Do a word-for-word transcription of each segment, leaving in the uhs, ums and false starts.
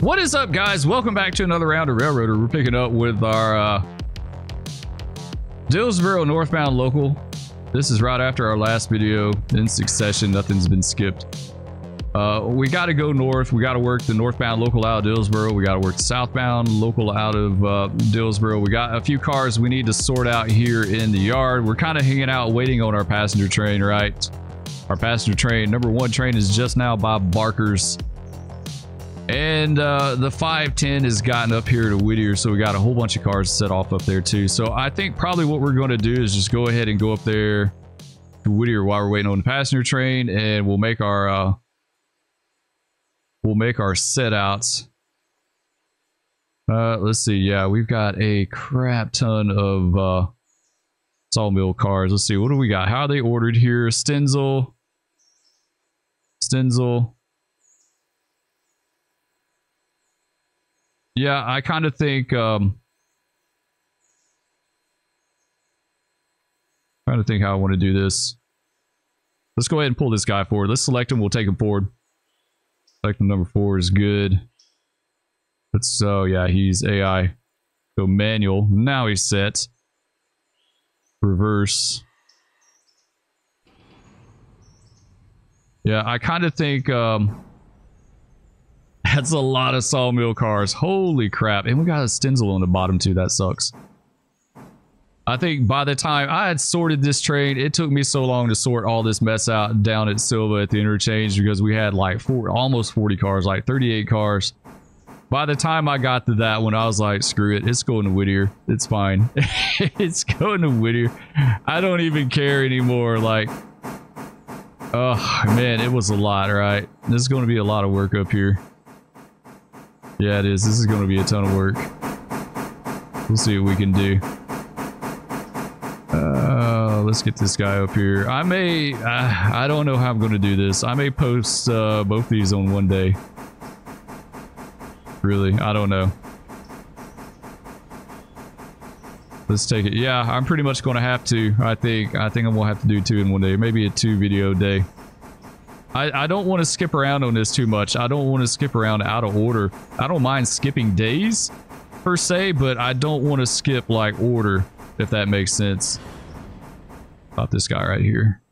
What is up, guys? Welcome back to another round of Railroader. We're picking up with our uh, Dillsboro northbound local. This is right after our last video in succession. Nothing's been skipped. Uh, we got to go north. We got to work the northbound local out of Dillsboro. We got to work the southbound local out of uh, Dillsboro. We got a few cars we need to sort out here in the yard. We're kind of hanging out waiting on our passenger train, right? Our passenger train. Number one train is just now by Barker's. And uh, the five ten has gotten up here to Whittier, so we got a whole bunch of cars set off up there too. So I think probably what we're going to do is just go ahead and go up there to Whittier while we're waiting on the passenger train, and we'll make our uh, we'll make our set outs. Uh, let's see. Yeah, we've got a crap ton of uh, sawmill cars. Let's see, what do we got? How are they ordered here? Stenzel, Stenzel. Yeah, I kind of think, um, trying to think how I want to do this. Let's go ahead and pull this guy forward. Let's select him. We'll take him forward. Select him. Number four is good. Let's, so yeah, he's A I. Go manual. Now he's set. Reverse. Yeah, I kind of think, um, that's a lot of sawmill cars. Holy crap. And we got a Stenzel on the bottom too. That sucks. I think by the time I had sorted this train, it took me so long to sort all this mess out down at Silva at the interchange, because we had like four, almost forty cars, like thirty-eight cars. By the time I got to that one, I was like, screw it. It's going to Whittier. It's fine. It's going to Whittier. I don't even care anymore. Like, oh man, it was a lot, right? This is going to be a lot of work up here. Yeah, it is. This is going to be a ton of work. We'll see what we can do. Uh, let's get this guy up here. I may... Uh, I don't know how I'm going to do this. I may post uh, both these on one day. Really, I don't know. Let's take it. Yeah, I'm pretty much going to have to. I think I think I'm going to have to do two in one day. Maybe a two video day. I, I don't want to skip around on this too much. I don't want to skip around out of order. I don't mind skipping days per se, but I don't want to skip like order, if that makes sense. About this guy right here.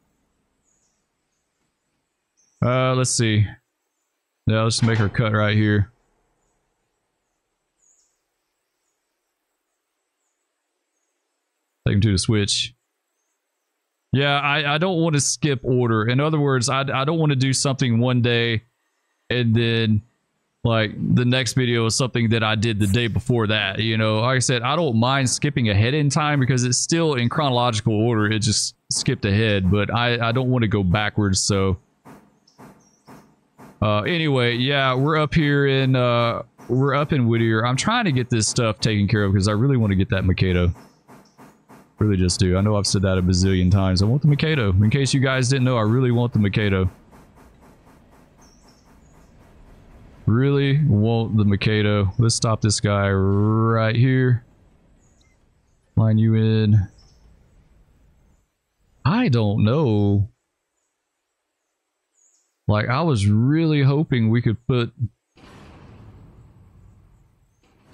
Uh, let's see. Yeah, let's make her cut right here. Take him to the switch. Yeah, I, I don't want to skip order. In other words, I, I don't want to do something one day and then like the next video is something that I did the day before that. You know, like I said, I don't mind skipping ahead in time because it's still in chronological order. It just skipped ahead, but I, I don't want to go backwards. So uh, anyway, yeah, we're up here in uh, we're up in Whittier. I'm trying to get this stuff taken care of because I really want to get that Mikado. Really just do. I know I've said that a bazillion times. I want the Mikado. In case you guys didn't know, I really want the Mikado. Really want the Mikado. Let's stop this guy right here. Line you in. I don't know. Like, I was really hoping we could put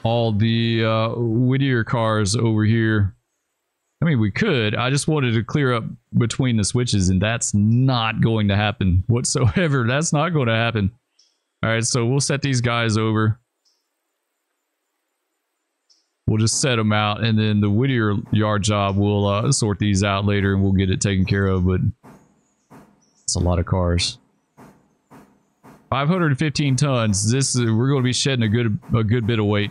all the uh, Whittier cars over here. I mean, we could. I just wanted to clear up between the switches, and that's not going to happen whatsoever. That's not going to happen. All right, so we'll set these guys over. We'll just set them out, and then the Whittier yard job, we'll uh, sort these out later, and we'll get it taken care of, but it's a lot of cars. five hundred fifteen tons. This is, we're going to be shedding a good, a good bit of weight.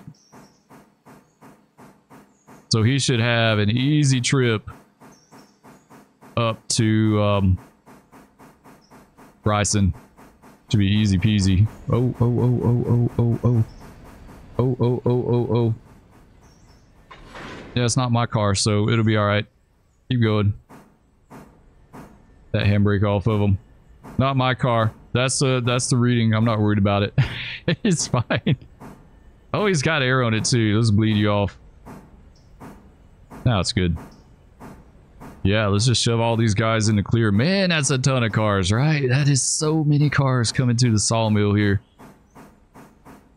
So he should have an easy trip up to um, Bryson. Should be easy peasy. Oh, oh, oh, oh, oh, oh, oh. Oh, oh, oh, oh, oh. Yeah, it's not my car, so it'll be all right. Keep going. That handbrake off of him. Not my car. That's, uh, that's the reading. I'm not worried about it. It's fine. Oh, he's got air on it, too. Let's bleed you off. Now it's good. Yeah, let's just shove all these guys in the clear. Man, that's a ton of cars, right? That is so many cars coming to the sawmill here.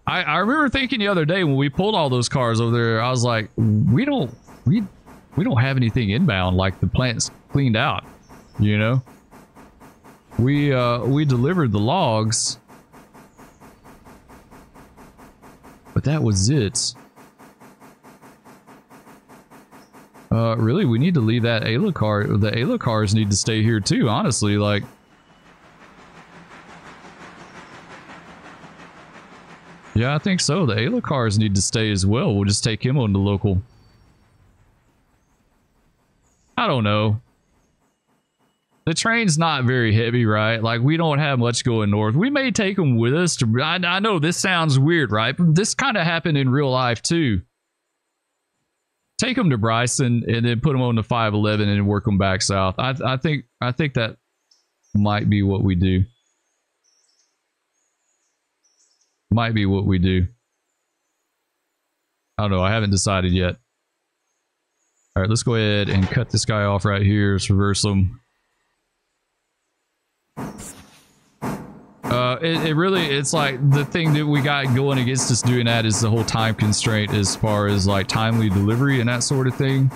I I, I remember thinking the other day when we pulled all those cars over there, I was like, we don't we we don't have anything inbound. Like, the plant's cleaned out, you know. We uh we delivered the logs, but that was it. Uh, really, we need to leave that Ayla car. The Ayla cars need to stay here too, honestly. Like, yeah, I think so. The Ayla cars need to stay as well. We'll just take him on the local. I don't know. The train's not very heavy, right? Like, we don't have much going north. We may take them with us. To, I, I know this sounds weird, right? But this kind of happened in real life too. Take them to Bryson and then put them on the five eleven and work them back south. I, I think I think that might be what we do. Might be what we do. I don't know. I haven't decided yet. All right, let's go ahead and cut this guy off right here. Let's reverse him. Uh, it, it really, it's like the thing that we got going against us doing that is the whole time constraint as far as like timely delivery and that sort of thing.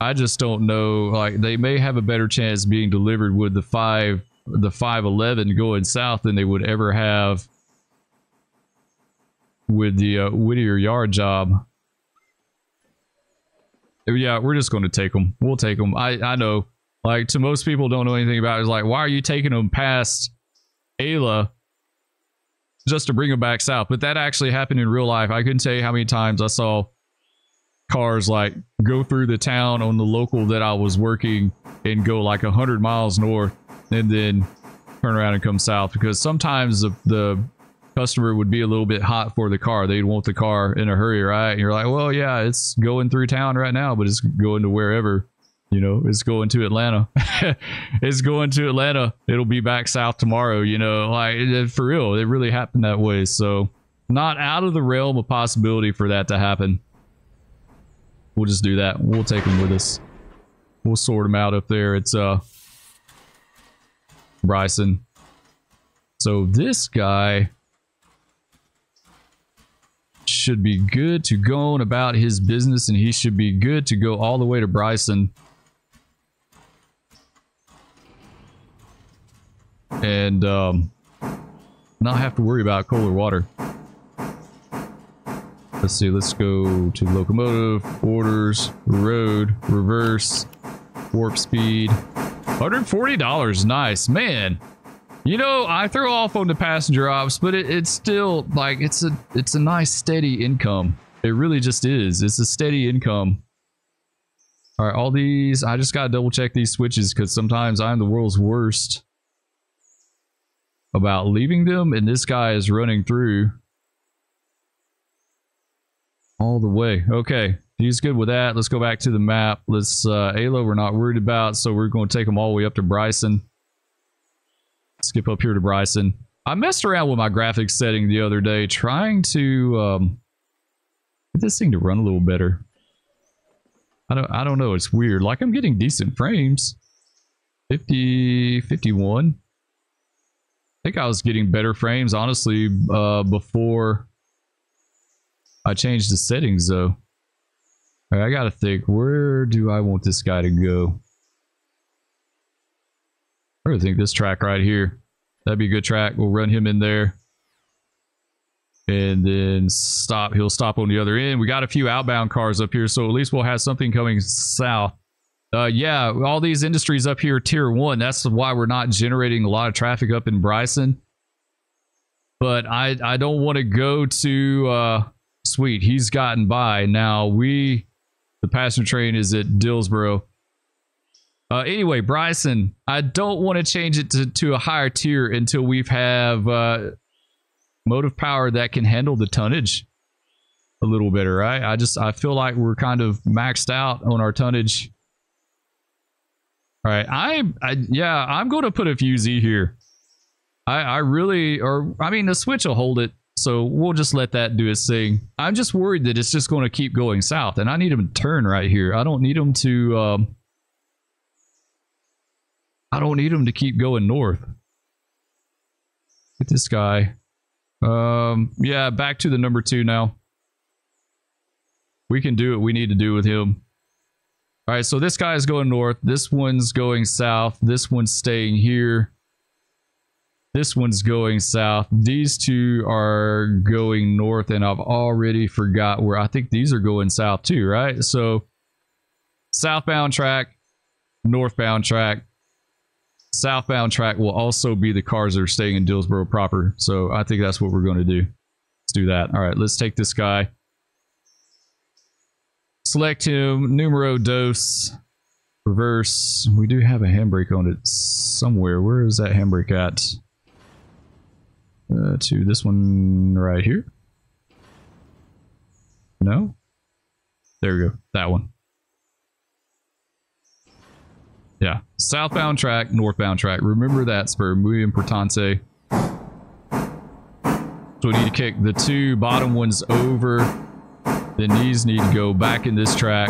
I just don't know. Like, they may have a better chance being delivered with the five, the five eleven going south than they would ever have with the uh, Whittier yard job. Yeah, we're just going to take them. We'll take them. I, I know. Like, to most people don't know anything about it. It's like, why are you taking them past Ayla just to bring them back south? But that actually happened in real life. I couldn't tell you how many times I saw cars like go through the town on the local that I was working and go like a hundred miles north and then turn around and come south, because sometimes the, the customer would be a little bit hot for the car. They'd want the car in a hurry, right? And you're like, well, yeah, it's going through town right now, but it's going to wherever. You know, it's going to Atlanta. It's going to Atlanta. It'll be back south tomorrow. You know, like, it, for real, it really happened that way. So not out of the realm of possibility for that to happen. We'll just do that. We'll take them with us. We'll sort them out up there. It's uh, Bryson. So this guy should be good to go on about his business, and he should be good to go all the way to Bryson. And um, not have to worry about coal or water. Let's see, let's go to locomotive, orders, road, reverse, warp speed. one hundred forty dollars, nice, man. You know, I throw off on the passenger ops, but it, it's still like, it's a it's a nice steady income. It really just is. It's a steady income. All right, all these, I just gotta double check these switches, because sometimes I'm the world's worst about leaving them, and this guy is running through all the way. Okay, he's good with that. Let's go back to the map. Let's uh Ayla we're not worried about, so we're going to take them all the way up to Bryson. Skip up here to Bryson. I messed around with my graphics setting the other day trying to um get this thing to run a little better. I don't I don't know, it's weird. Like, I'm getting decent frames. fifty, fifty-one. I think I was getting better frames, honestly, uh, before I changed the settings, though. All right, I gotta think, where do I want this guy to go? I really think this track right here, that'd be a good track. We'll run him in there and then stop. He'll stop on the other end. We got a few outbound cars up here, so at least we'll have something coming south. Uh, yeah, all these industries up here, tier one. That's why we're not generating a lot of traffic up in Bryson. But I, I don't want to go to... Uh, sweet, he's gotten by. Now we... The passenger train is at Dillsboro. Uh, anyway, Bryson, I don't want to change it to, to a higher tier until we have uh, motive power that can handle the tonnage a little better, right? I just, I feel like we're kind of maxed out on our tonnage. All right, I, I yeah, I'm going to put a fuse E here. I, I really, or I mean, the switch will hold it, so we'll just let that do its thing. I'm just worried that it's just going to keep going south, and I need them to turn right here. I don't need them to... Um, I don't need them to keep going north. Get this guy. Um, yeah, back to the number two now. We can do what we need to do with him. All right, so this guy is going north. This one's going south. This one's staying here. This one's going south. These two are going north, and I've already forgot where. I think these are going south too, right? So southbound track, northbound track. Southbound track will also be the cars that are staying in Dillsboro proper. So I think that's what we're going to do. Let's do that. All right, let's take this guy. Select him, numero dos, reverse. We do have a handbrake on it somewhere. Where is that handbrake at? Uh, to this one right here. No? There we go. That one. Yeah. Southbound track, northbound track. Remember that, Spur. Muy importante. So we need to kick the two bottom ones over. Then these need to go back in this track.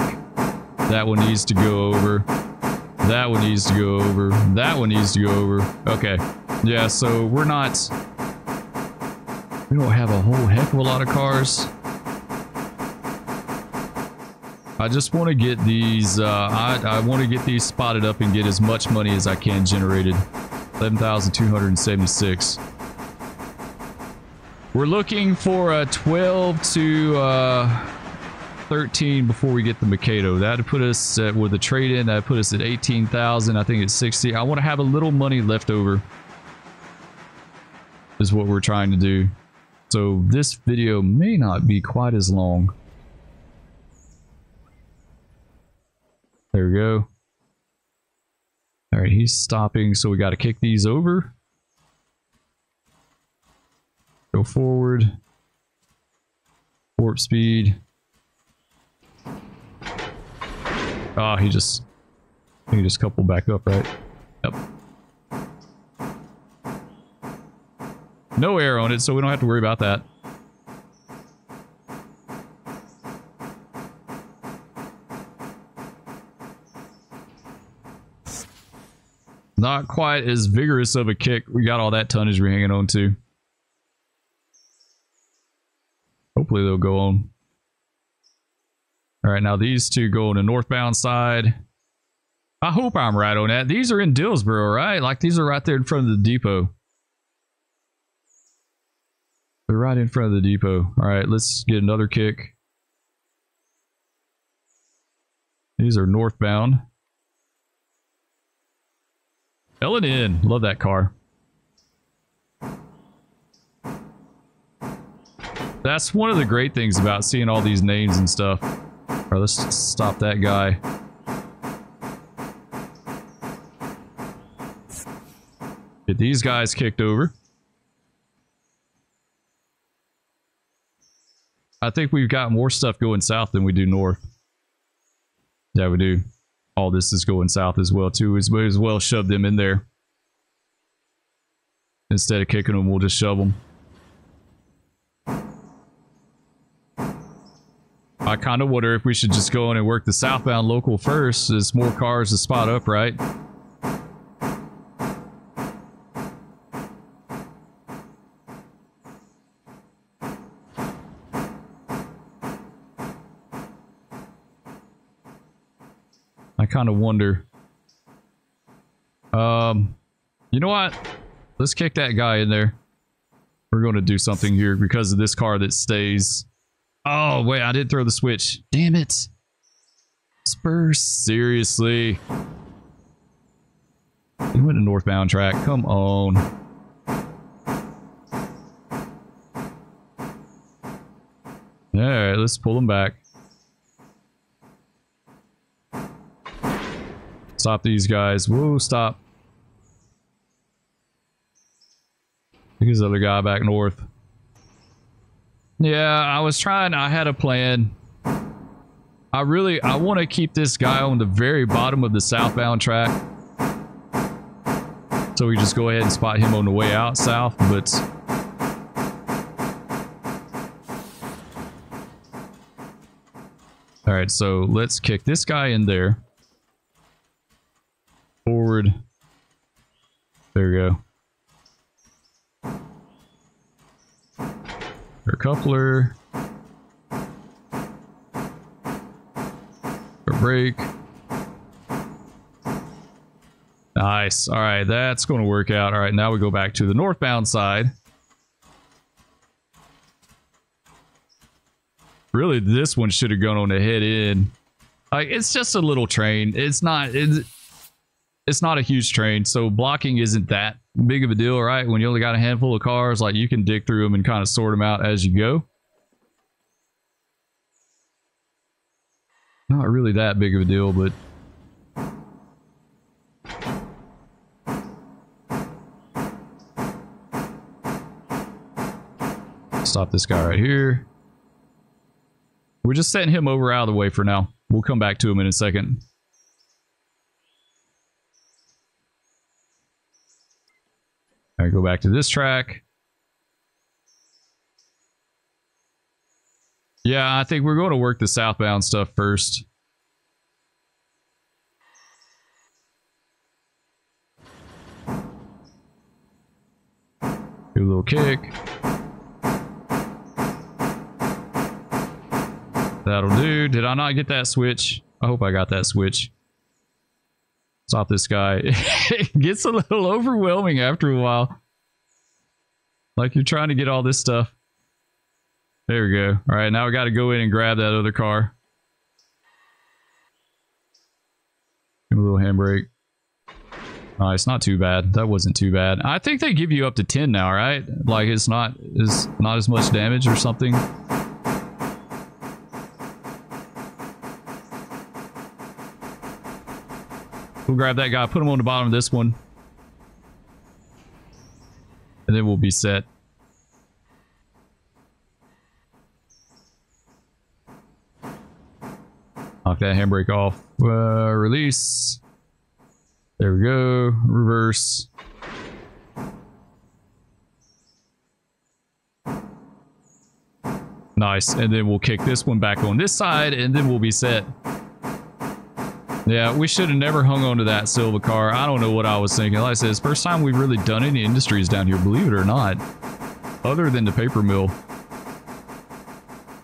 That one needs to go over. That one needs to go over. That one needs to go over. Okay. Yeah, so we're not... We don't have a whole heck of a lot of cars. I just want to get these, uh, I, I want to get these spotted up and get as much money as I can generated. eleven thousand two hundred seventy-six. We're looking for a twelve to thirteen before we get the Mikado. That would put us, at, with a trade-in, that would put us at eighteen thousand. I think it's sixty. I want to have a little money left over is what we're trying to do. So this video may not be quite as long. There we go. All right, he's stopping, so we got to kick these over. Go forward. Warp speed. Ah, oh, he just he just coupled back up, right? Yep. No air on it, so we don't have to worry about that. Not quite as vigorous of a kick. We got all that tonnage we're hanging on to. Hopefully they'll go on. All right, now these two go on the northbound side. I hope I'm right on that. These are in Dillsboro, right? Like these are right there in front of the depot. They're right in front of the depot. All right, let's get another kick. These are northbound. L and N, love that car. That's one of the great things about seeing all these names and stuff. All right, let's stop that guy. Get these guys kicked over. I think we've got more stuff going south than we do north. Yeah, we do. All this is going south as well, too. We as well shove them in there. Instead of kicking them, we'll just shove them. I kind of wonder if we should just go in and work the southbound local first. There's more cars to spot up, right? I kind of wonder. Um, you know what? Let's kick that guy in there. We're going to do something here because of this car that stays... Oh, wait, I did throw the switch. Damn it. Spur, seriously. He went to northbound track. Come on. All right, let's pull him back. Stop these guys. Whoa, stop. Take his other guy back north. Yeah, I was trying. I had a plan. I really, I want to keep this guy on the very bottom of the southbound track. So we just go ahead and spot him on the way out south, but... All right, so let's kick this guy in there. Forward. There we go. Their coupler. Their brake. Nice. All right, that's going to work out. All right, now we go back to the northbound side. Really, this one should have gone on to head in. Like, it's just a little train. It's not. It's, it's not a huge train, so blocking isn't that big of a deal, right? When you only got a handful of cars, like, you can dig through them and kind of sort them out as you go. Not really that big of a deal, but stop this guy right here. We're just setting him over out of the way for now. We'll come back to him in a second. All right, go back to this track. Yeah, I think we're going to work the southbound stuff first. Do a little kick. That'll do. Did I not get that switch? I hope I got that switch. Stop this guy. It gets a little overwhelming after a while. Like, you're trying to get all this stuff. There we go. All right, now we got to go in and grab that other car. Give him a little handbrake. Nice. Not too bad. That wasn't too bad. I think they give you up to ten now, right? Like, it's not, it's not as much damage or something. We'll grab that guy, put him on the bottom of this one. And then we'll be set. Knock that handbrake off. Uh, release. There we go. Reverse. Nice. And then we'll kick this one back on this side, and then we'll be set. Yeah, we should have never hung on to that Silva car. I don't know what I was thinking. Like I said, it's the first time we've really done any industries down here, believe it or not, other than the paper mill.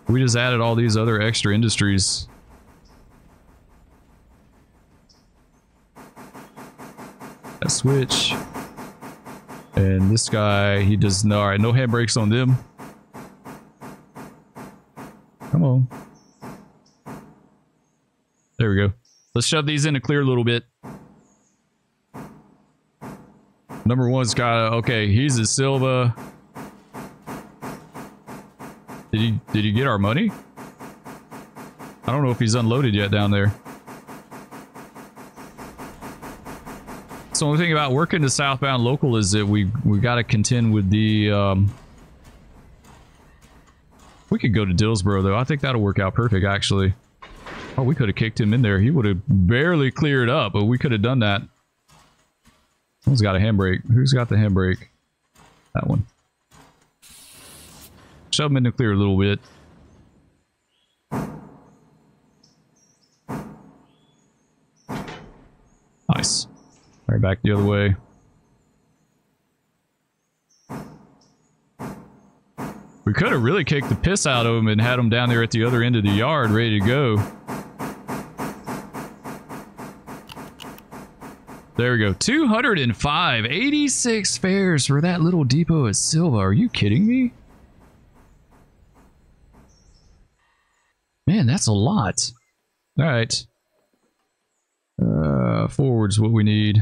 We just added all these other extra industries. That switch. And this guy, he does no, all right, no handbrakes on them. Come on. There we go. Let's shove these in to clear a little bit. Number one's got, okay, he's a Silva. Did he, did he get our money? I don't know if he's unloaded yet down there. It's the only thing about working the southbound local is that we, we got to contend with the, um, we could go to Dillsboro though. I think that'll work out perfect actually. Oh, we could have kicked him in there. He would have barely cleared up, but we could have done that. Someone's got a handbrake. Who's got the handbrake? That one. Shove him in the clear a little bit. Nice. All right, back the other way. We could have really kicked the piss out of him and had him down there at the other end of the yard ready to go. There we go. two hundred five. eighty-six fares for that little depot at Silva. Are you kidding me? Man, that's a lot. All right. Uh, forward's what we need.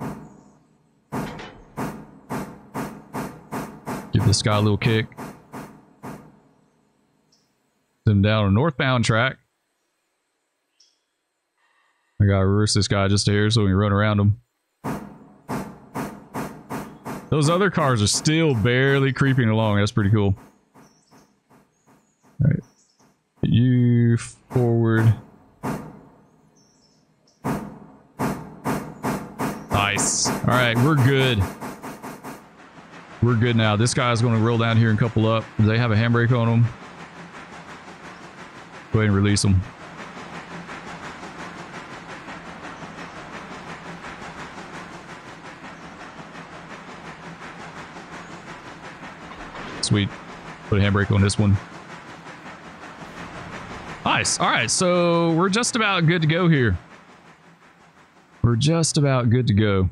Give this guy a little kick. Put him down on northbound track. I gotta reverse this guy just here so we can run around him. Those other cars are still barely creeping along. That's pretty cool. All right. You forward. Nice. All right. We're good. We're good now. This guy's going to roll down here and couple up. Do they have a handbrake on them? Go ahead and release them. Sweet. Put a handbrake on this one. Nice. All right, so we're just about good to go here. We're just about good to go.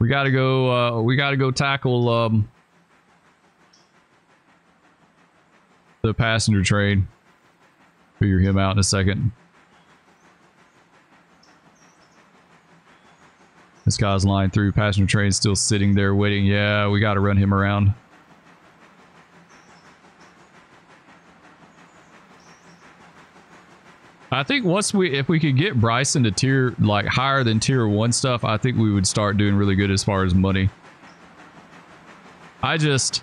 We gotta go. Uh, we gotta go tackle um, the passenger train. Figure him out in a second. This guy's lying through. Passenger train's still sitting there waiting. Yeah, we gotta run him around. I think once we, if we could get Bryson to tier, like higher than tier one stuff, I think we would start doing really good as far as money. I just,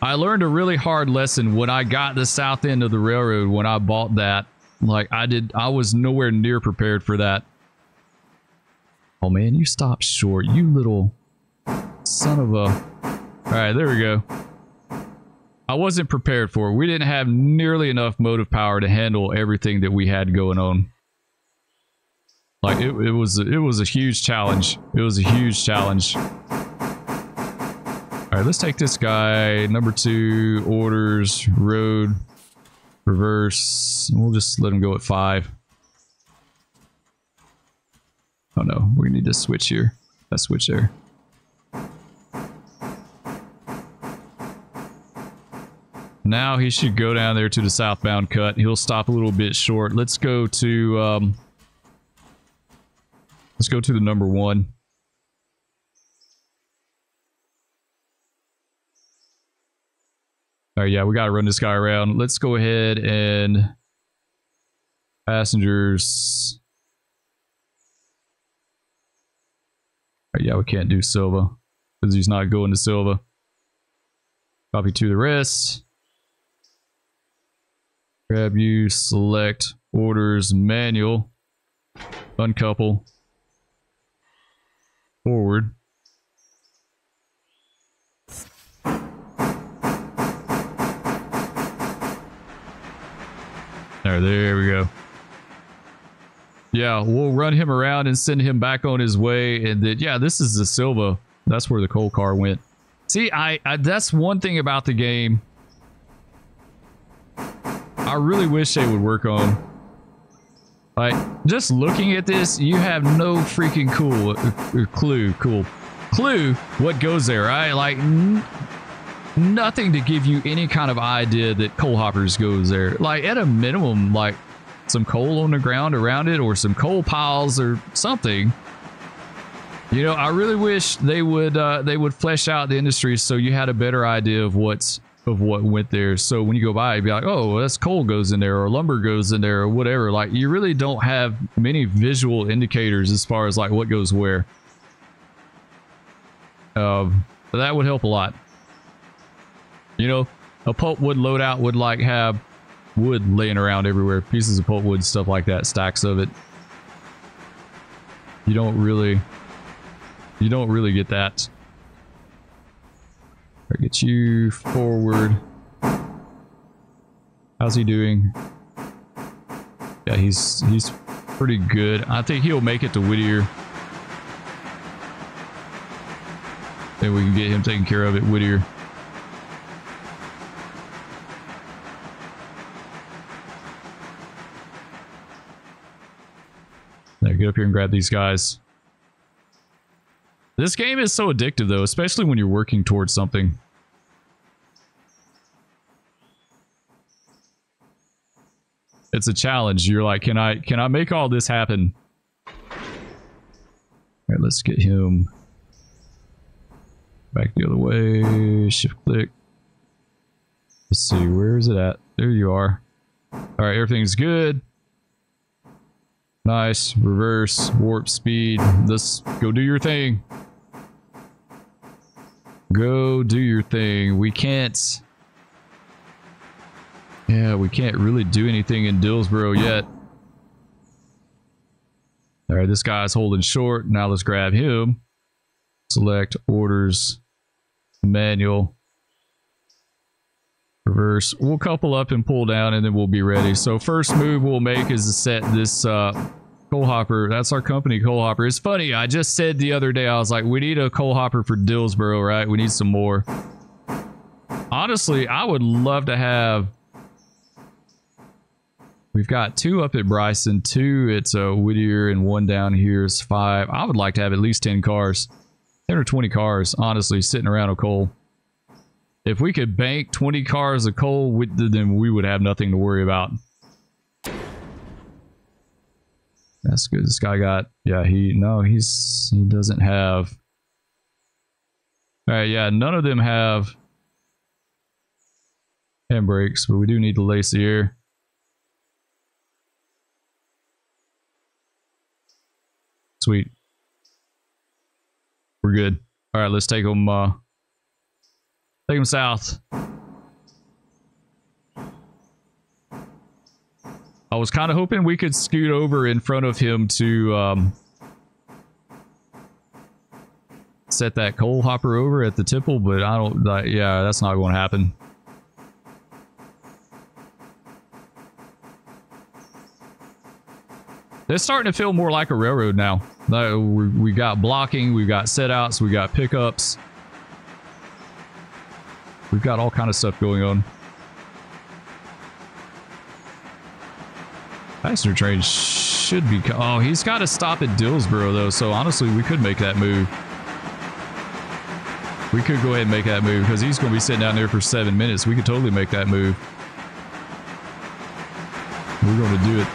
I learned a really hard lesson when I got the south end of the railroad, when I bought that, like I did, I was nowhere near prepared for that. Oh man, you stopped short, you little son of a, all right, there we go. I wasn't prepared for it. We didn't have nearly enough motive power to handle everything that we had going on. Like it, it was, it was a huge challenge. It was a huge challenge. All right, let's take this guy. Number two, orders, road, reverse. We'll just let him go at five. Oh no, we need to switch here. Let's switch there. Now he should go down there to the southbound cut. He'll stop a little bit short. Let's go to um, let's go to the number one. All right, yeah, we gotta run this guy around. Let's go ahead and passengers. All right, yeah, we can't do Silva because he's not going to Silva. Copy to the rest. Grab you, select, orders, manual, uncouple, forward. There, there we go. Yeah, we'll run him around and send him back on his way. And then, yeah, this is the Silva. That's where the coal car went. See, I, I that's one thing about the game. I really wish they would work on. Like, just looking at this, you have no freaking cool, uh, clue, cool, clue what goes there, right? Like, n nothing to give you any kind of idea that coal hoppers goes there. Like, at a minimum, like, some coal on the ground around it or some coal piles or something. You know, I really wish they would, uh, they would flesh out the industry so you had a better idea of what's of what went there. So when you go by, you'd be like, oh, well, that's coal goes in there or lumber goes in there or whatever. Like you really don't have many visual indicators as far as like what goes where. Um, but that would help a lot. You know, a pulpwood loadout would like have wood laying around everywhere, pieces of pulpwood, stuff like that, stacks of it. You don't really, you don't really get that. Get you forward. How's he doing? Yeah, he's he's pretty good. I think he'll make it to Whittier. Then we can get him taken care of at Whittier. Now get up here and grab these guys. This game is so addictive though, especially when you're working towards something. It's a challenge. You're like, can I can I make all this happen? All right, let's get him back the other way. Shift click. Let's see, where is it at? There you are. All right, everything's good. Nice. Reverse, warp speed. Let's go do your thing. Go do your thing. We can't. Yeah, we can't really do anything in Dillsboro yet. All right, this guy's holding short. Now let's grab him. Select orders, manual, reverse. We'll couple up and pull down, and then we'll be ready. So first move we'll make is to set this uh, coal hopper. That's our company coal hopper. It's funny. I just said the other day, I was like, we need a coal hopper for Dillsboro, right? We need some more. honestly, I would love to have... We've got two up at Bryson, two it's a Whittier, and one down here is five. I would like to have at least ten cars, ten or twenty cars, honestly, sitting around a coal. If we could bank twenty cars of coal, with the, then we would have nothing to worry about. That's good. This guy got, yeah, he, no, he's, he doesn't have. All right, yeah, none of them have handbrakes, but we do need to lace the air. Sweet. We're good. All right, let's take them, uh, take them south. I was kind of hoping we could scoot over in front of him to um, set that coal hopper over at the tipple, but I don't, uh, yeah, that's not going to happen. It's starting to feel more like a railroad now. We got blocking, we've got set outs, we got pickups. We've got all kind of stuff going on. Passenger train should be... Oh, he's got to stop at Dillsboro, though, so honestly, we could make that move. We could go ahead and make that move, because he's going to be sitting down there for seven minutes. We could totally make that move. We're going to do it.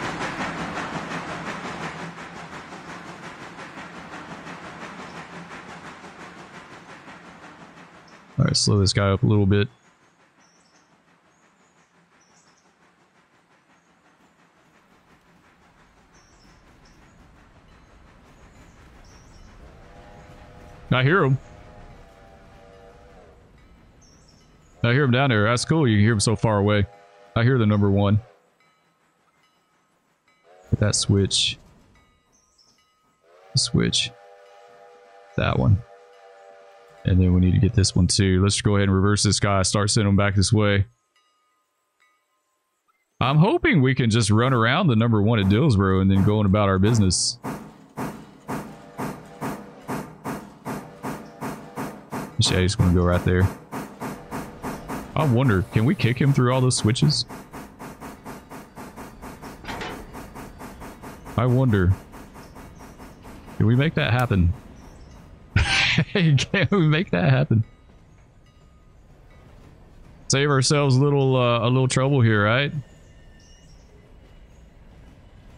All right, slow this guy up a little bit. I hear him. I hear him down there. That's cool. You can hear him so far away. I hear the number one. Hit that switch. Switch. That one. And then we need to get this one too. Let's go ahead and reverse this guy. Start sending him back this way. I'm hoping we can just run around the number one at Dillsboro and then go on about our business. Yeah, he's going to go right there. I wonder, can we kick him through all those switches? I wonder. Can we make that happen? Can we make that happen? Save ourselves a little, uh, a little trouble here, right?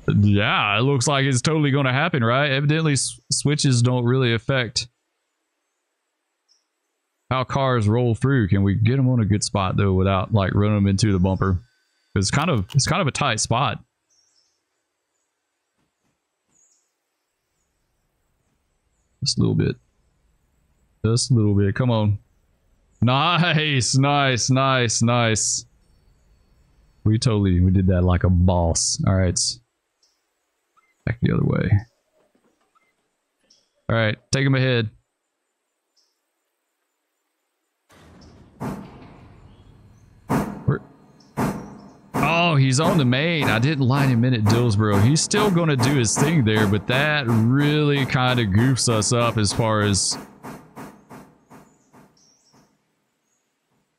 Yeah, it looks like it's totally going to happen, right? Evidently, s switches don't really affect how cars roll through. Can we get them on a good spot though without like running them into the bumper? It's kind of it's kind of a tight spot. Just a little bit. Just a little bit. Come on. Nice, nice, nice, nice. We totally we did that like a boss. All right. Back the other way. All right, take him ahead. Oh, he's on the main. I didn't line him in at Dillsboro. He's still going to do his thing there, but that really kind of goofs us up as far as...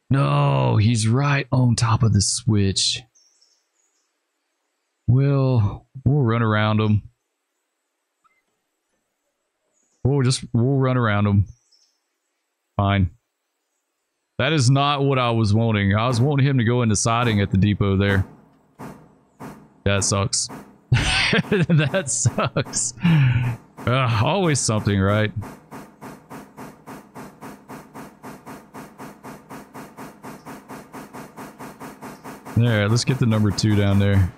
No, he's right on top of the switch. Well, we'll run around him. We'll just, we'll run around him. Fine. That is not what I was wanting. I was wanting him to go into siding at the depot there. That sucks. That sucks. Uh, always something, right? All right, let's get the number two down there.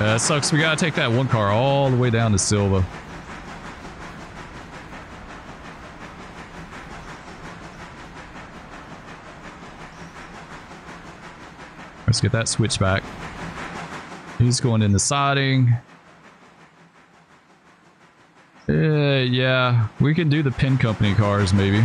That sucks. We gotta take that one car all the way down to Silva. Let's get that switch back. He's going in the siding. Uh, yeah, we can do the pin company cars maybe.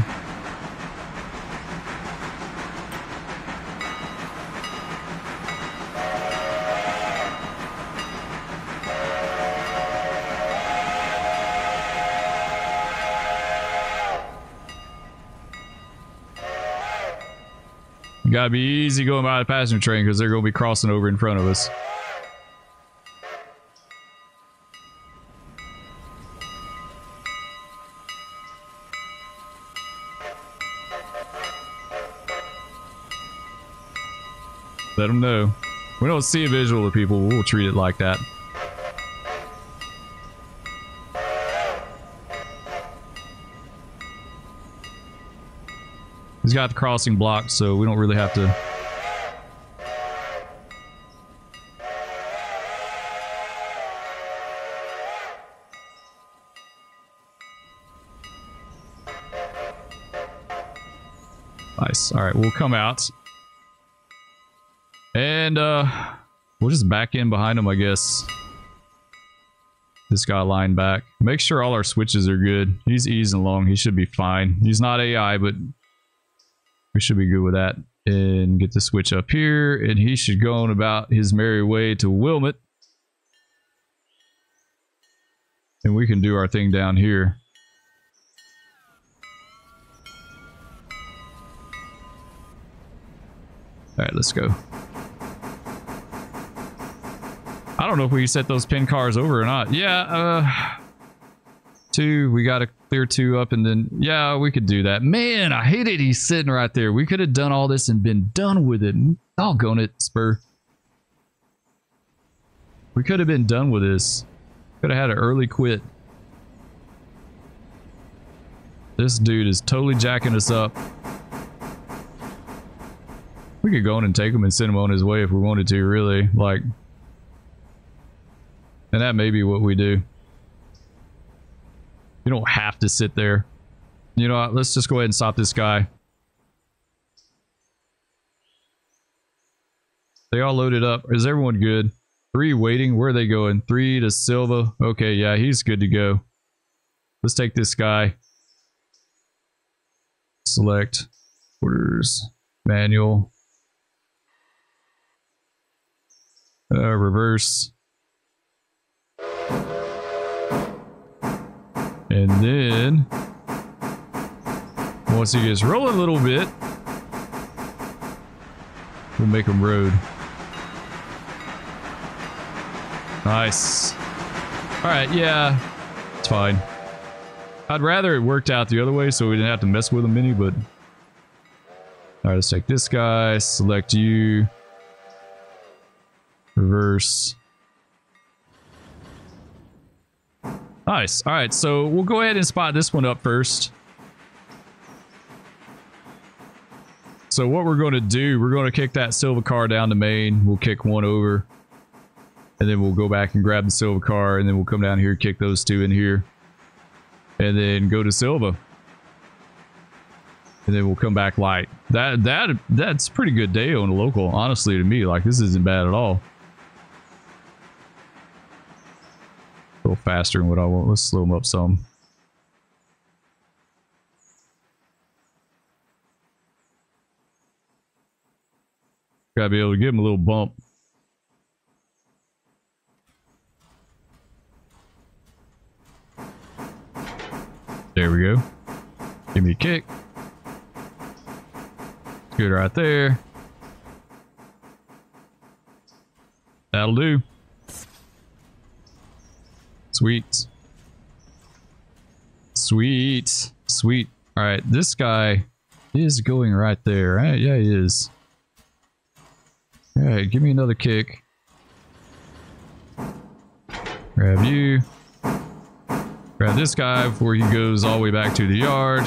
You gotta be easy going by the passenger train because they're gonna be crossing over in front of us. Let them know. We don't see a visual of people, we'll treat it like that. He's got the crossing blocked, so we don't really have to... Nice. Alright, we'll come out. And uh, we'll just back in behind him, I guess. This guy lined back. Make sure all our switches are good. He's easing along. He should be fine. He's not A I, but we should be good with that. And get the switch up here. And he should go on about his merry way to Wilmot. And we can do our thing down here. All right, let's go. I don't know if we can set those pin cars over or not. Yeah, uh... Two, we gotta clear two up and then... Yeah, we could do that. Man, I hate it he's sitting right there. We could have done all this and been done with it. Doggone it, Spur. We could have been done with this. Could have had an early quit. This dude is totally jacking us up. We could go in and take him and send him on his way if we wanted to, really. Like... And that may be what we do. You don't have to sit there. You know what? Let's just go ahead and stop this guy. They all loaded up. Is everyone good? Three waiting. Where are they going? Three to Silva. Okay, yeah, he's good to go. Let's take this guy. Select. Orders. Manual. Uh, reverse. And then, once he gets rolling a little bit, we'll make him road. Nice. Alright, yeah, it's fine. I'd rather it worked out the other way so we didn't have to mess with him any, but... Alright, let's take this guy, select you, reverse... Nice. All right, so we'll go ahead and spot this one up first. So what we're going to do, we're going to kick that Silva car down to main. We'll kick one over. And then we'll go back and grab the Silva car. And then we'll come down here, kick those two in here. And then go to Silva. And then we'll come back light. That, that, that's a pretty good day on the local, honestly, to me. Like, this isn't bad at all. A little faster than what I want. Let's slow them up some. Gotta be able to give them a little bump. There we go. Give me a kick. Good right there. That'll do. Sweet. Sweet. Sweet. Alright, this guy is going right there, right? Yeah, he is. Alright, give me another kick. Grab you. Grab this guy before he goes all the way back to the yard.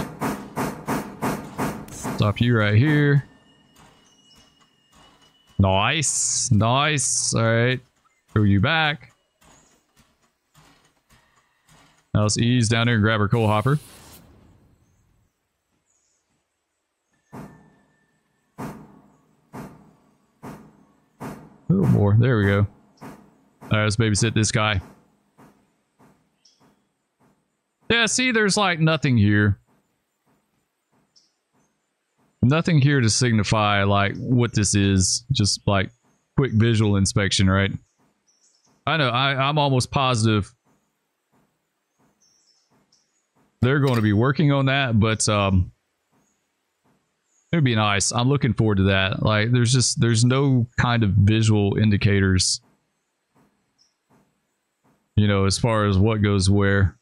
Stop you right here. Nice. Nice. Alright. Throw you back. Now let's ease down here and grab our coal hopper. A little more. There we go. Alright, let's babysit this guy. Yeah, see, there's like nothing here. Nothing here to signify like what this is. Just like quick visual inspection, right? I know, I, I'm almost positive they're going to be working on that, but um, It would be nice. I'm looking forward to that. Like, there's just, there's no kind of visual indicators, you know, as far as what goes where.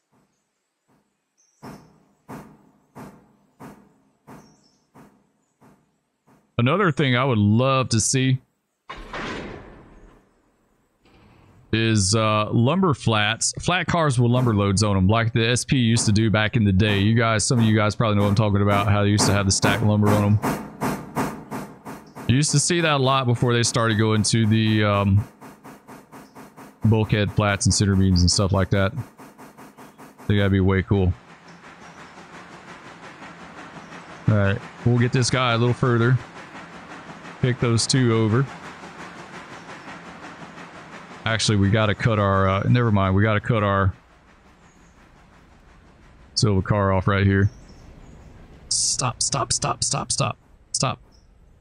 Another thing I would love to see is uh, lumber flats, flat cars with lumber loads on them, like the S P used to do back in the day. You guys, some of you guys probably know what I'm talking about, how they used to have the stack lumber on them. You used to see that a lot before they started going to the um, bulkhead flats and cinder beams and stuff like that. I think that'd be way cool. All right, we'll get this guy a little further. Pick those two over. Actually, we got to cut our... Uh, never mind. We got to cut our Silva car off right here. Stop, stop, stop, stop, stop. Stop.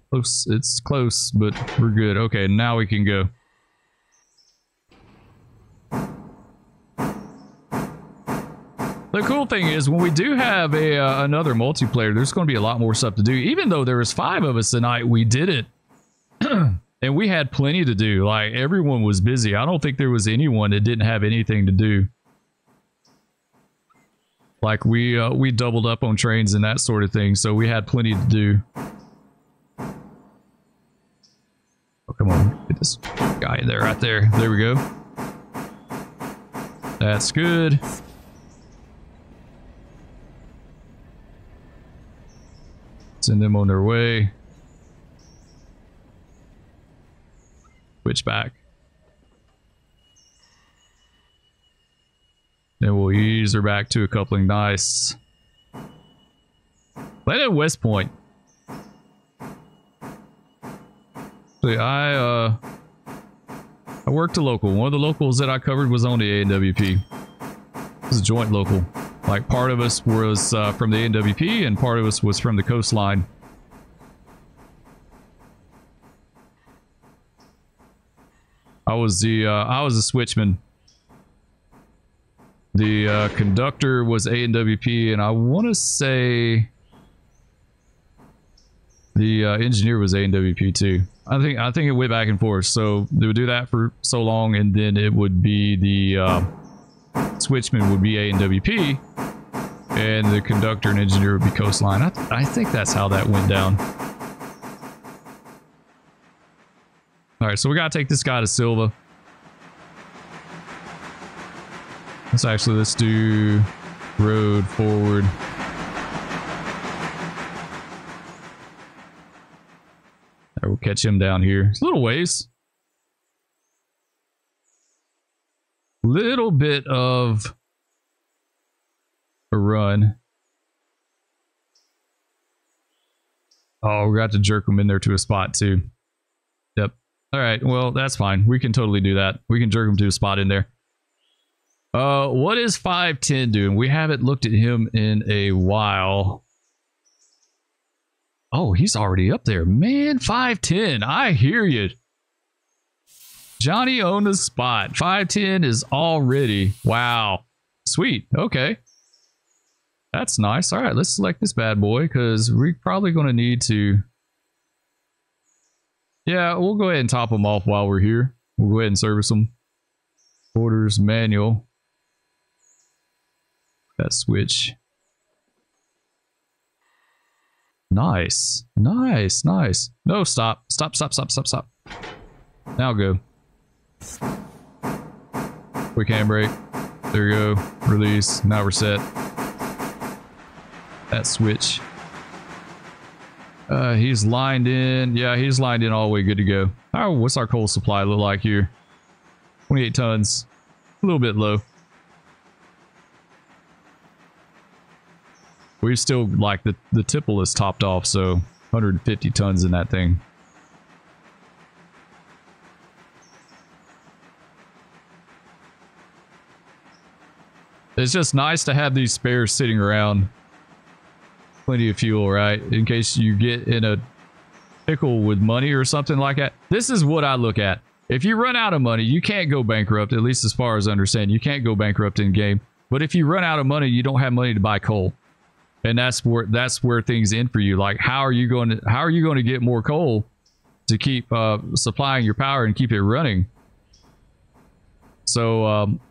Close. It's close, but we're good. Okay, now we can go. The cool thing is, when we do have a uh, another multiplayer, there's going to be a lot more stuff to do. Even though there was five of us tonight, we did it. And we had plenty to do. Like, everyone was busy. I don't think there was anyone that didn't have anything to do. Like, we uh, we doubled up on trains and that sort of thing, so we had plenty to do. Oh, come on. Get this guy in there, right there. There we go. That's good. Send them on their way. Switch back. Then we'll ease her back to a coupling. Nice. Land at West Point. See, I uh, I worked a local. One of the locals that I covered was on the A W P. It was a joint local. Like, part of us was uh, from the A W P and part of us was from the Coastline. I was the uh, I was a switchman. The uh, conductor was A W P, and I want to say the uh, engineer was A W P too. I think I think it went back and forth. So they would do that for so long, and then it would be the uh, switchman would be A W P, and the conductor and engineer would be Coastline. I th I think that's how that went down. All right, so we gotta take this guy to Silva. Let's actually, let's do road forward. Right, we'll catch him down here. It's a little ways. Little bit of a run. Oh, we got to jerk him in there to a spot too. Yep. All right, well, that's fine. We can totally do that. We can jerk him to a spot in there. Uh, what is five ten doing? We haven't looked at him in a while. Oh, he's already up there. Man, five ten. I hear you. Johnny on the spot. five ten is already... Wow. Sweet. Okay. That's nice. All right, let's select this bad boy because we're probably going to need to... Yeah, we'll go ahead and top them off while we're here. We'll go ahead and service them. Orders manual. That switch. Nice. Nice, nice. No, stop. Stop, stop, stop, stop, stop. Now go. Quick handbrake. There we go. Release. Now we're set. That switch. Uh, he's lined in. Yeah, he's lined in all the way. Good to go. Oh, what's our coal supply look like here? twenty-eight tons. A little bit low. We've still, like, the, the tipple is topped off, so one hundred fifty tons in that thing. It's just nice to have these spares sitting around. Plenty of fuel, right? In case you get in a pickle with money or something like that. This is what I look at. If you run out of money, you can't go bankrupt, at least as far as I understand. You can't go bankrupt in game. But if you run out of money, you don't have money to buy coal. And that's where that's where things end for you. Like, how are you going to how are you going to get more coal to keep uh, supplying your power and keep it running? So, um,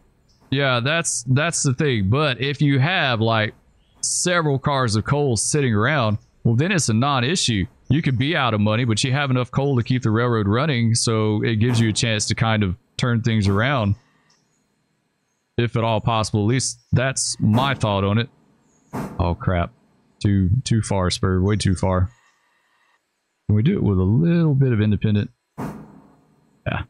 yeah, that's that's the thing. But if you have like several cars of coal sitting around, well, then it's a non-issue. You could be out of money, but you have enough coal to keep the railroad running, so it gives you a chance to kind of turn things around, if at all possible. At least that's my thought on it. Oh crap, too too far, Spur, way too far. Can we do it with a little bit of independent? Yeah.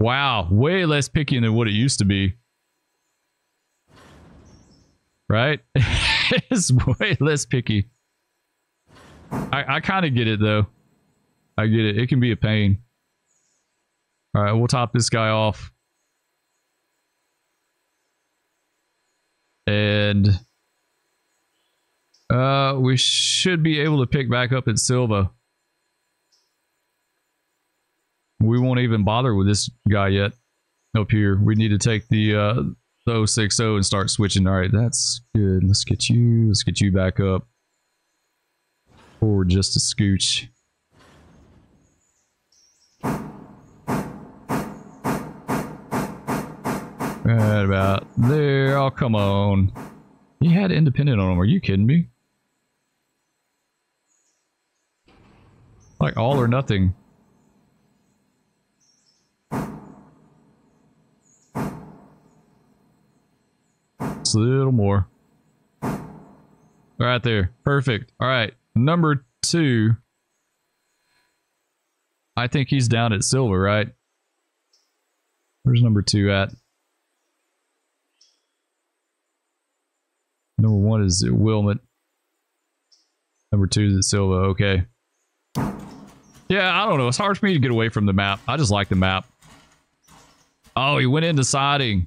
Wow, way less picky than what it used to be. Right? It's way less picky. I, I kind of get it though. I get it. It can be a pain. All right, we'll top this guy off. And uh, we should be able to pick back up at Silva. We won't even bother with this guy yet up here. We need to take the uh, the sixty and start switching. All right, that's good. Let's get you. Let's get you back up. Forward just a scooch. Right about there. Oh, come on. He had independent on him. Are you kidding me? Like all or nothing. Just a little more. Right there. Perfect. All right. Number two. I think he's down at silver, right? Where's number two at? Number one is at Wilmot. Number two is at Silva. Okay. Yeah, I don't know. It's hard for me to get away from the map. I just like the map. Oh, he went into siding.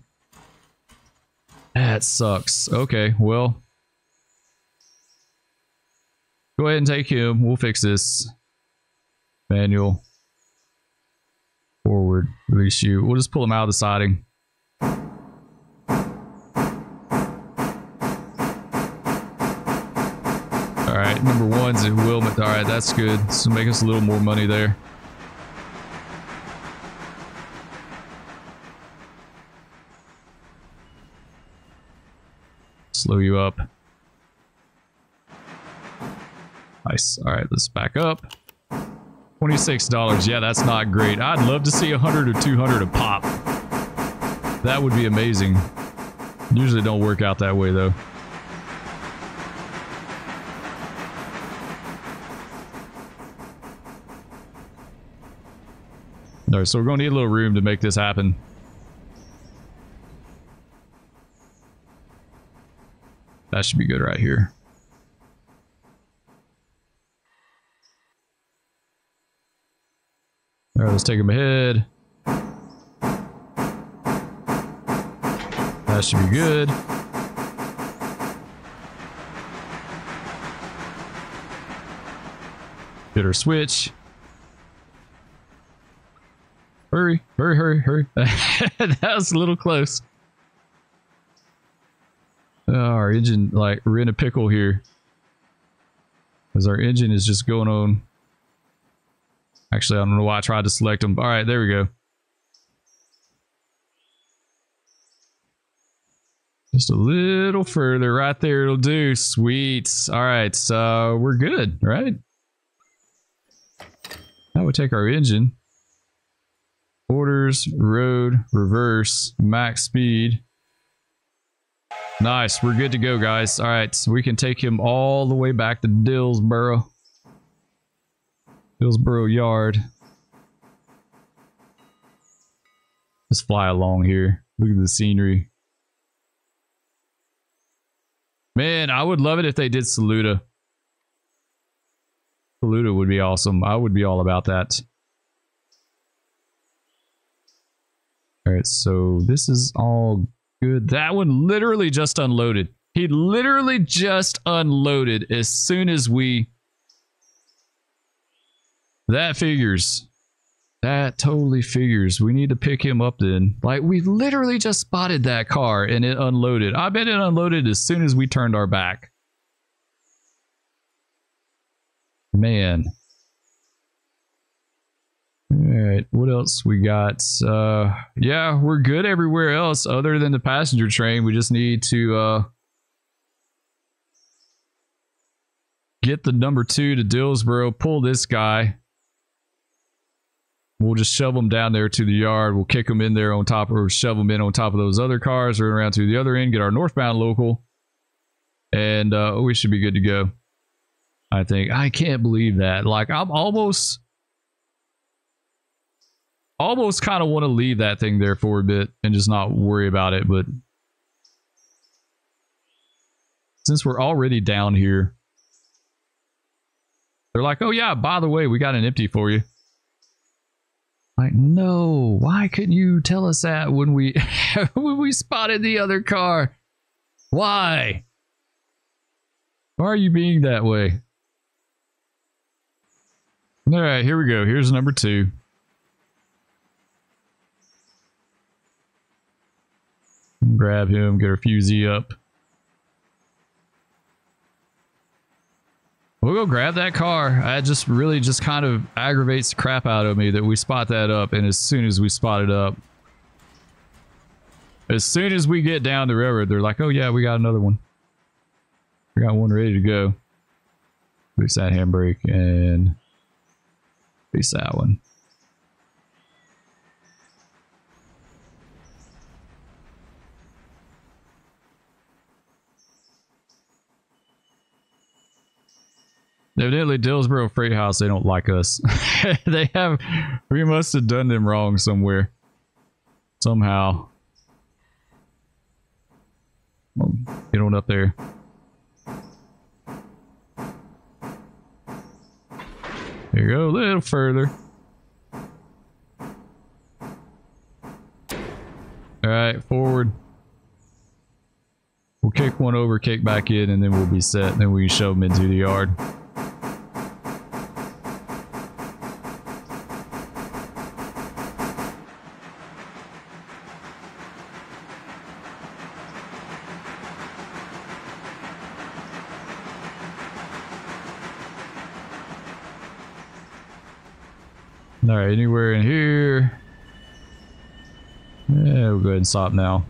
That sucks. Okay, well. Go ahead and take him. We'll fix this. Manual. Forward. Release you. We'll just pull him out of the siding. Alright, number one's in Wilmot. Alright, that's good. So make us a little more money there. Slow you up. Nice. Alright, let's back up. twenty-six dollars. Yeah, that's not great. I'd love to see one hundred or two hundred a pop. That would be amazing. Usually don't work out that way though. All right, so we're going to need a little room to make this happen. That should be good right here. All right, let's take him ahead. That should be good. Hit our switch. Hurry, hurry, hurry, hurry. That was a little close. Oh, our engine, like, we're in a pickle here. Because our engine is just going on. Actually, I don't know why I tried to select them. All right, there we go. Just a little further. Right there, it'll do. Sweet. All right, so we're good, right? That would take our engine. Orders, road, reverse, max speed. Nice, we're good to go, guys. All right, so we can take him all the way back to Dillsboro. Dillsboro Yard. Let's fly along here. Look at the scenery. Man, I would love it if they did Saluda. Saluda would be awesome. I would be all about that. Alright, so this is all good. That one literally just unloaded. He literally just unloaded as soon as we... That figures. That totally figures. We need to pick him up then. Like, we literally just spotted that car and it unloaded. I bet it unloaded as soon as we turned our back. Man. All right, what else we got? Uh, yeah, we're good everywhere else other than the passenger train. We just need to uh, get the number two to Dillsboro, pull this guy. We'll just shove them down there to the yard. We'll kick them in there on top, or shove them in on top of those other cars, run around to the other end, get our northbound local, and uh, we should be good to go. I think. I can't believe that. Like, I'm almost... Almost kind of want to leave that thing there for a bit and just not worry about it, but since we're already down here, they're like, oh yeah, by the way, we got an empty for you. Like, no, why couldn't you tell us that when we when we spotted the other car? Why? Why are you being that way? All right, here we go. Here's number two. Grab him, get our fusee up. We'll go grab that car. That just really just kind of aggravates the crap out of me that we spot that up, and as soon as we spot it up, as soon as we get down the railroad, they're like, oh yeah, we got another one. We got one ready to go. Fix that handbrake and fix that one. Evidently, Dillsboro Freight House, they don't like us. They have... We must have done them wrong somewhere. Somehow. Well, get on up there. There you go, a little further. Alright, forward. We'll kick one over, kick back in, and then we'll be set. And then we shove them into the yard. Alright, anywhere in here. Yeah, we'll go ahead and stop now.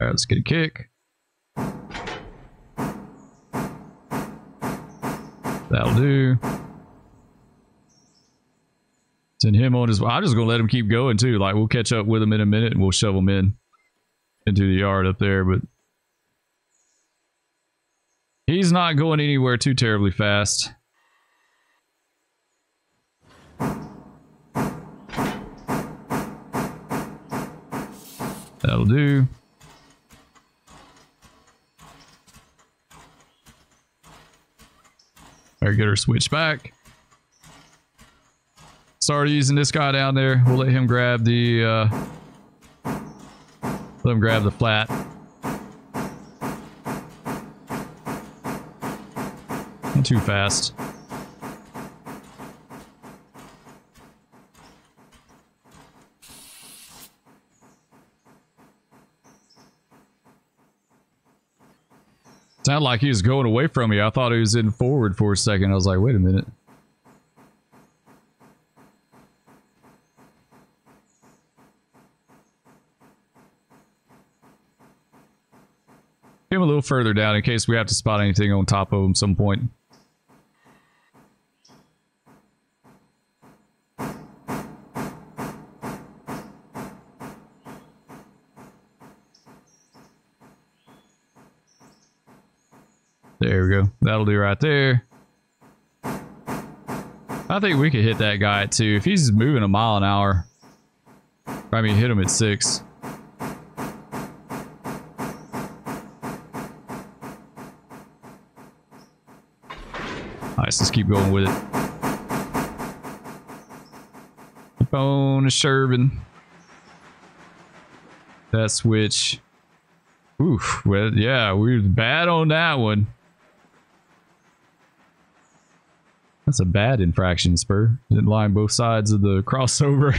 Alright, let's get a kick. That'll do. Send him on his way. I'm just gonna let him keep going too. Like, we'll catch up with him in a minute and we'll shove him in into the yard up there, but he's not going anywhere too terribly fast. That'll do. Alright, get her switched back. Started using this guy down there. We'll let him grab the uh, let him grab the flat. Too fast. Sounded like he was going away from me. I thought he was in forward for a second. I was like, wait a minute. Give him a little further down in case we have to spot anything on top of him at some point. There we go. That'll do right there. I think we could hit that guy at two. If he's moving a mile an hour, I mean, hit him at six. Nice. Let's keep going with it. Keep on serving. That switch. Oof. Well, yeah, we were bad on that one. That's a bad infraction, Spur. Didn't line both sides of the crossover.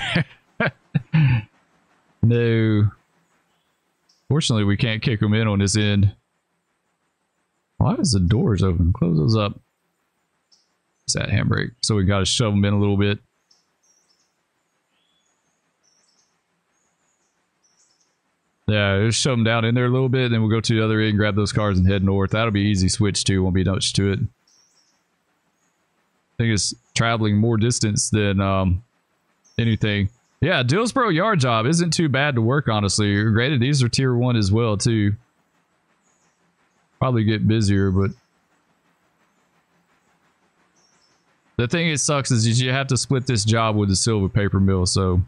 No. Fortunately, we can't kick him in on this end. Why is the doors open? Close those up. It's that handbrake. So we got to shove him in a little bit. Yeah, just shove them down in there a little bit, then we'll go to the other end, grab those cars, and head north. That'll be easy switch, too. Won't be much to it. I think it's traveling more distance than um, anything. Yeah, Dillsboro yard job isn't too bad to work, honestly. Granted, these are tier one as well, too. Probably get busier, but... the thing that sucks is you have to split this job with the Silva paper mill, so...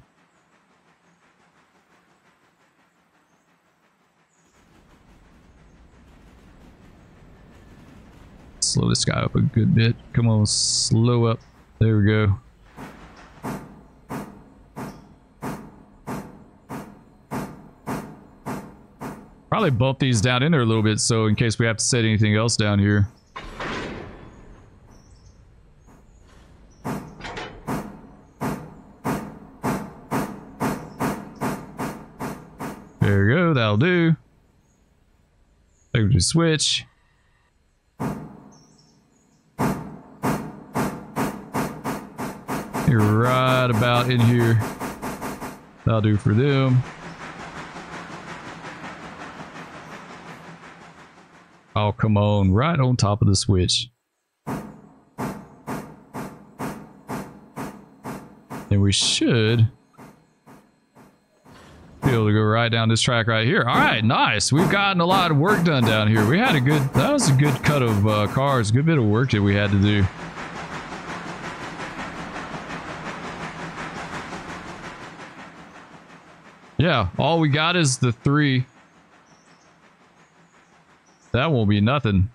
slow this guy up a good bit. Come on, slow up. There we go. Probably bump these down in there a little bit, so in case we have to set anything else down here. There we go. That'll do. I think we just switch. You're right about in here. That'll do for them. Oh, come on. Right on top of the switch. And we should be able to go right down this track right here. All right, nice. We've gotten a lot of work done down here. We had a good... that was a good cut of uh, cars. Good bit of work that we had to do. Yeah, all we got is the three. That won't be nothing.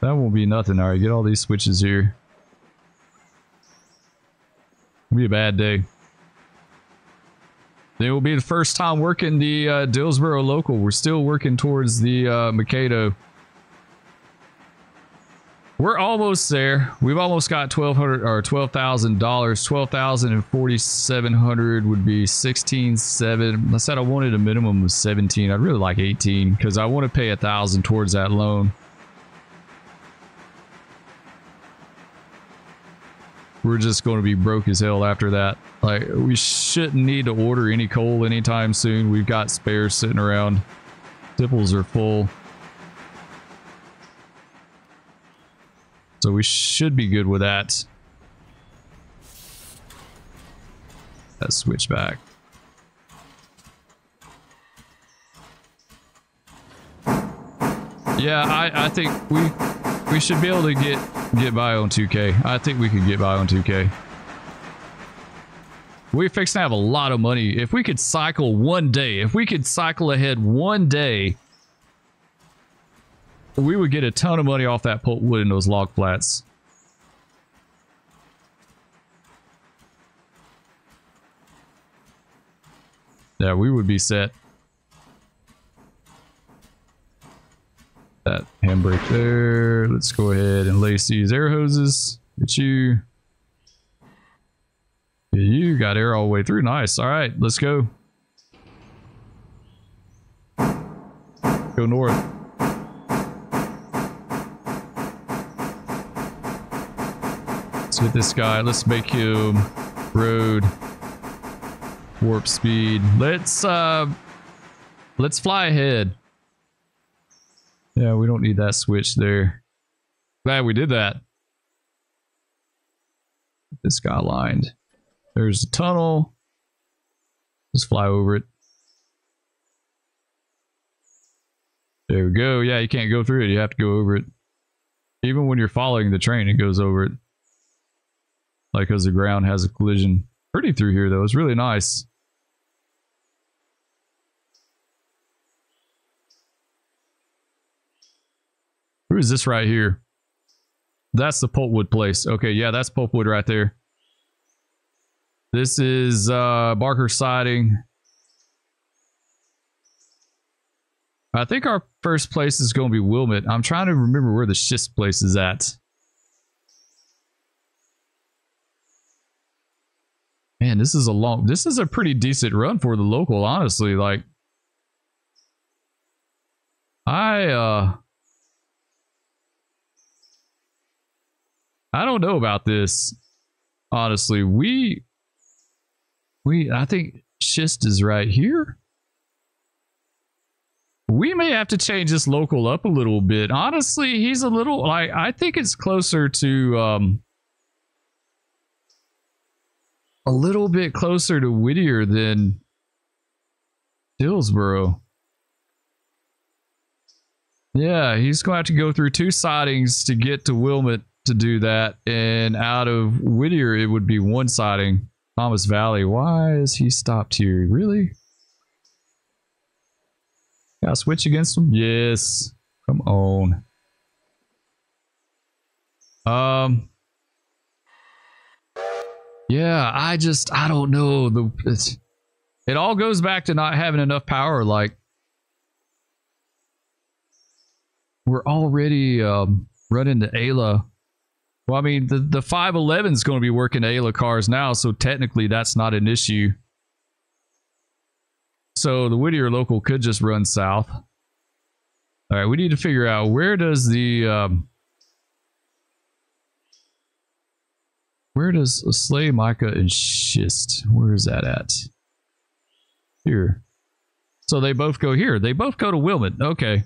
That won't be nothing. All right, get all these switches here. It'll be a bad day. It will be the first time working the uh, Dillsboro local. We're still working towards the uh, Mikado. We're almost there. We've almost got twelve hundred or twelve thousand dollars. Twelve thousand and forty-seven hundred would be sixteen seven. I said I wanted a minimum of seventeen. I'd really like eighteen because I want to pay a thousand towards that loan. We're just going to be broke as hell after that. Like, we shouldn't need to order any coal anytime soon. We've got spares sitting around. Tipples are full. So we should be good with that. That switch back. Yeah, I, I think we we should be able to get get by on two K. I think we could get by on two K. We're fixing to have a lot of money. If we could cycle one day, if we could cycle ahead one day, we would get a ton of money off that pulp wood in those log flats. Yeah, we would be set. That handbrake there. Let's go ahead and lace these air hoses. Get you. Yeah, you got air all the way through. Nice. All right, let's go. Go north. With this guy, let's make him road warp speed. Let's uh let's fly ahead. Yeah, we don't need that switch there. Glad we did that. This guy lined. There's the tunnel. Let's fly over it. There we go. Yeah, you can't go through it. You have to go over it. Even when you're following the train, it goes over it. Like, because the ground has a collision. Pretty through here, though. It's really nice. Who is this right here? That's the Pulpwood place. Okay, yeah, that's Pulpwood right there. This is uh, Barker's siding. I think our first place is going to be Wilmot. I'm trying to remember where the Schist place is at. Man, this is a long, this is a pretty decent run for the local, honestly. Like, I, uh, I don't know about this. Honestly, we, we, I think Schist is right here. We may have to change this local up a little bit. Honestly, he's a little, like, I think it's closer to, um, a little bit closer to Whittier than Dillsboro. Yeah, he's going to have to go through two sidings to get to Wilmot to do that. And out of Whittier, it would be one siding. Thomas Valley. Why is he stopped here? Really? Got a switch against him? Yes. Come on. Um... Yeah, I just, I don't know. The it's, it all goes back to not having enough power. Like, we're already um, running to Ayla. Well, I mean, the, the five eleven is going to be working Ayla cars now, so technically that's not an issue. So the Whittier local could just run south. All right, we need to figure out where does the... Um, Where does Slay, Micah, and Schist? Where is that at? Here. So they both go here. They both go to Wilmot. Okay.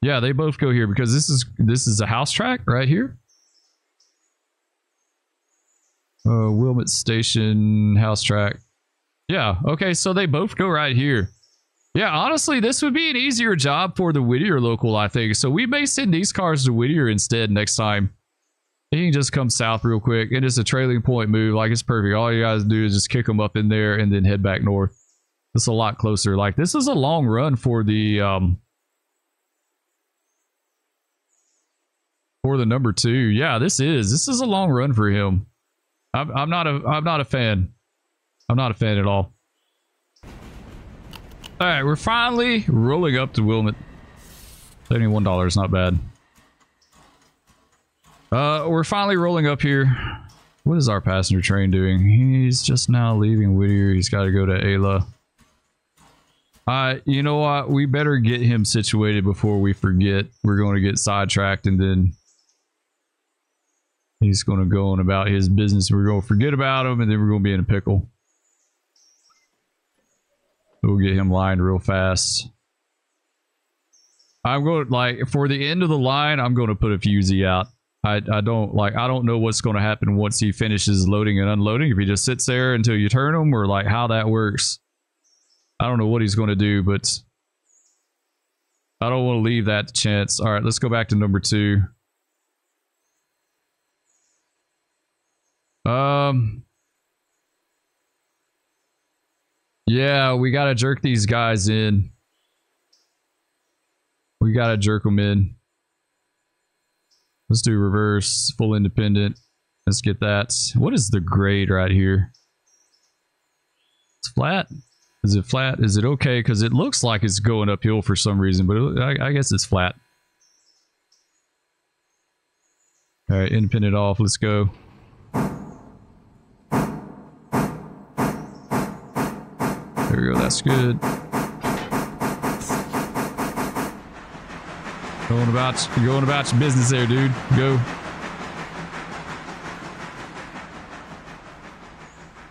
Yeah, they both go here because this is this is a house track right here. Uh, Wilmot Station house track. Yeah. Okay. So they both go right here. Yeah. Honestly, this would be an easier job for the Whittier local, I think. So we may send these cars to Whittier instead next time. He can just come south real quick. It is a trailing point move. Like, it's perfect. All you guys do is just kick them up in there and then head back north. It's a lot closer. Like, this is a long run for the um, for the number two. Yeah, this is this is a long run for him. I'm I'm not a I'm not a fan. I'm not a fan at all. All right, we're finally rolling up to Wilmot. seventy-one dollars, not bad. Uh, we're finally rolling up here. What is our passenger train doing? He's just now leaving Whittier. He's got to go to Ayla. Uh, you know what? We better get him situated before we forget. We're going to get sidetracked and then he's going to go on about his business. We're going to forget about him and then we're going to be in a pickle. We'll get him lined real fast. I'm going to, like, for the end of the line, I'm going to put a fusee out. I, I don't like I don't know what's going to happen once he finishes loading and unloading, if he just sits there until you turn him or like how that works. I don't know what he's going to do, but I don't want to leave that to chance. All right, let's go back to number two. Um Yeah, we got to jerk these guys in. We got to jerk them in. Let's do reverse, full independent. Let's get that. What is the grade right here? It's flat. Is it flat? Is it okay? Because it looks like it's going uphill for some reason, but it, I, I guess it's flat. All right, independent off. Let's go. There we go. That's good. Going about, going about your business there, dude. Go.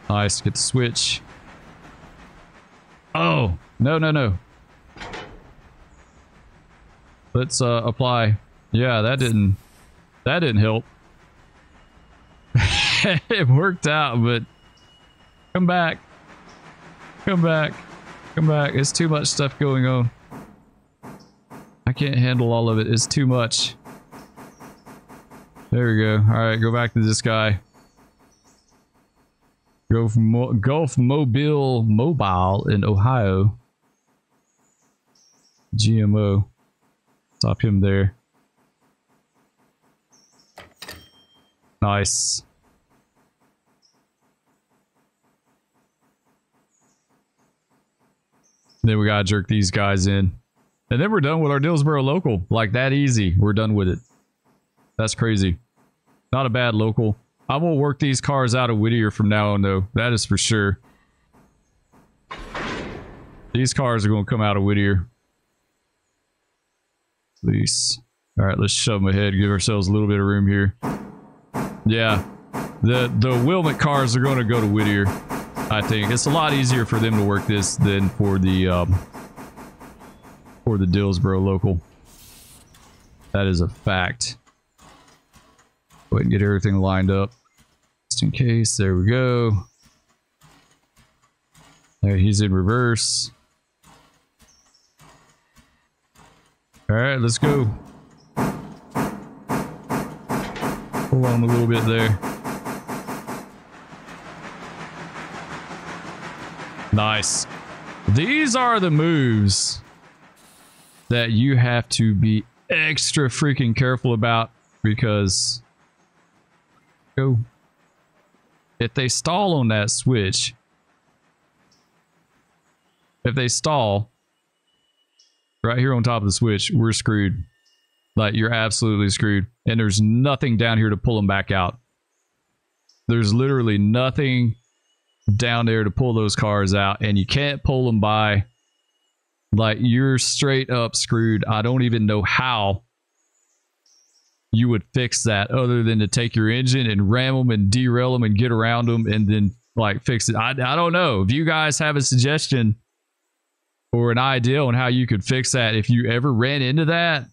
Nice. Get the switch. Oh, no, no, no. Let's uh, apply. Yeah, that didn't, that didn't help. It worked out, but come back. Come back. Come back. It's too much stuff going on. I can't handle all of it. It's too much. There we go. All right, go back to this guy. Go from Mo Gulf Mobile, Mobile in Ohio. G M O. Stop him there. Nice. Then we gotta jerk these guys in. And then we're done with our Dillsboro local. Like, that easy. We're done with it. That's crazy. Not a bad local. I won't work these cars out of Whittier from now on, though. That is for sure. These cars are going to come out of Whittier. Please. All right, let's shove them ahead. Give ourselves a little bit of room here. Yeah, the the Wilmot cars are going to go to Whittier. I think it's a lot easier for them to work this than for the um, for the Dillsboro local. That is a fact. Go ahead and get everything lined up, just in case. There we go. There, he's in reverse. All right, let's go. Hold on a little bit there. Nice. These are the moves that you have to be extra freaking careful about, because go. If they stall on that switch, if they stall right here on top of the switch, we're screwed. Like, you're absolutely screwed. And there's nothing down here to pull them back out. There's literally nothing down there to pull those cars out, and you can't pull them by. Like, you're straight up screwed. I don't even know how you would fix that other than to take your engine and ram them and derail them and get around them and then like fix it. I, I don't know. If you guys have a suggestion or an idea on how you could fix that, if you ever ran into that,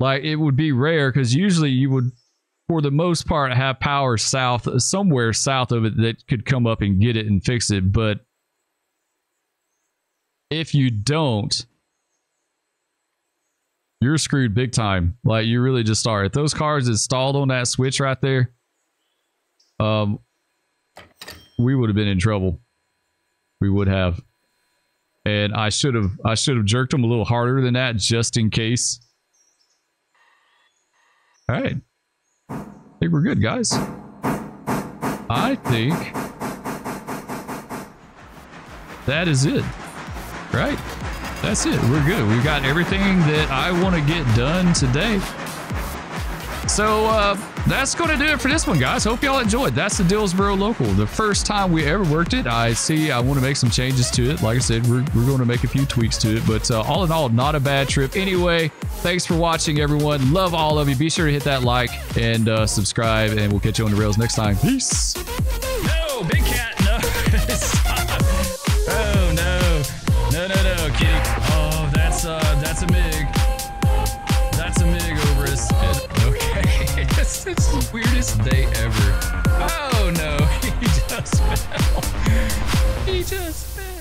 like, it would be rare, because usually you would, for the most part, have power south, somewhere south of it that could come up and get it and fix it. But if you don't, you're screwed big time. Like, you really just are. If those cars installed on that switch right there, um, we would have been in trouble. We would have. And I should have, I should have jerked them a little harder than that, just in case. All right. I think we're good, guys. I think that is it, right? That's it. We're good. We've got everything that I want to get done today. So uh, that's going to do it for this one, guys. Hope y'all enjoyed. That's the Dillsboro local. The first time we ever worked it. I see I want to make some changes to it. Like I said, we're, we're going to make a few tweaks to it. But uh, all in all, not a bad trip. Anyway, thanks for watching, everyone. Love all of you. Be sure to hit that like and uh, subscribe, and we'll catch you on the rails next time. Peace. No, big cat. No. Stop. Oh, no. No, no, no, kitty. Oh, that's, uh, that's a mig. That's a mig over his head. It's the weirdest day ever. Oh no, he just fell. He just fell.